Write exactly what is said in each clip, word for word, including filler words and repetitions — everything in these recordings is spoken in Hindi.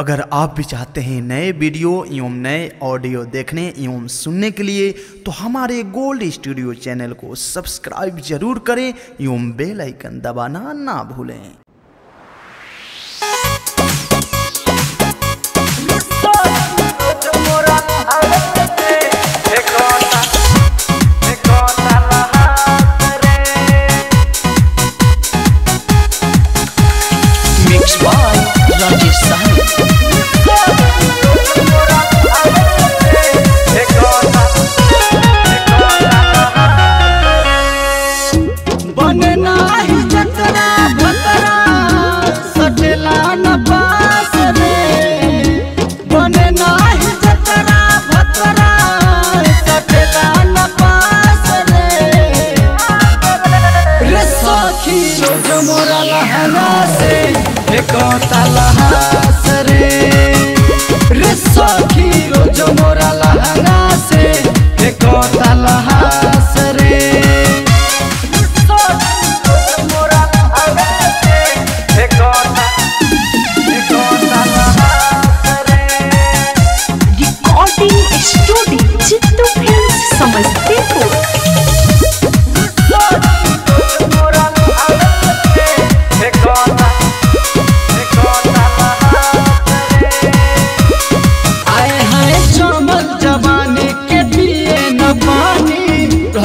अगर आप भी चाहते हैं नए वीडियो एवं नए ऑडियो देखने एवं सुनने के लिए तो हमारे गोल्ड स्टूडियो चैनल को सब्सक्राइब जरूर करें एवं बेल आइकन दबाना ना भूलें।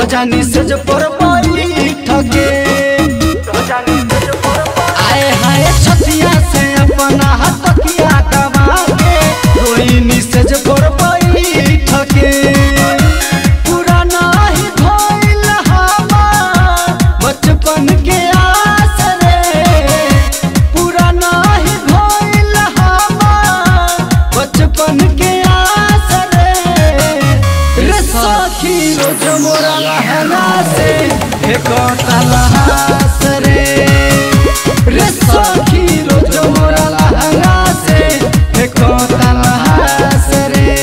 जानी से जो परवाही ठगे आए हाय छतिया से अपना हतकिया दबा के रोहिणी से जो परवाही ठगे पुराना ही भइल हमार बचपन के आस रे पुराना ही भइल हमार बचपन के आस रे रे सखी रोज मोरा से एक तलाश रे रे सखी रोज मोरा लहंगा से एक तलाश रे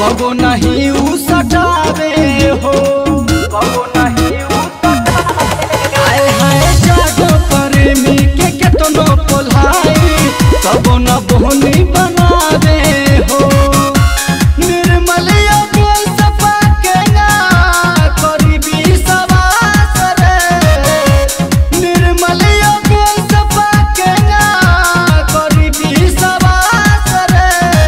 कबो नहीं उ सटावे हो कबो नहीं उ आए हाय जागो प्रेमी के केतनो पोलाई कबो न बहनी बनावे हो निर्मलिया बोल सपा के ना करीबी सवास रे निर्मलिया बोल सपा के ना करीबी सवास रे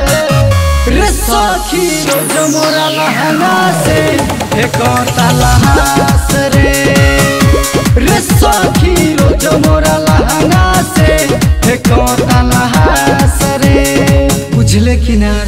रे सखी रोज मोरा लहंगा से एक तलाश रे रे सखी रोज मोरा लहंगा से एक तलाश रे बुझले कि ना।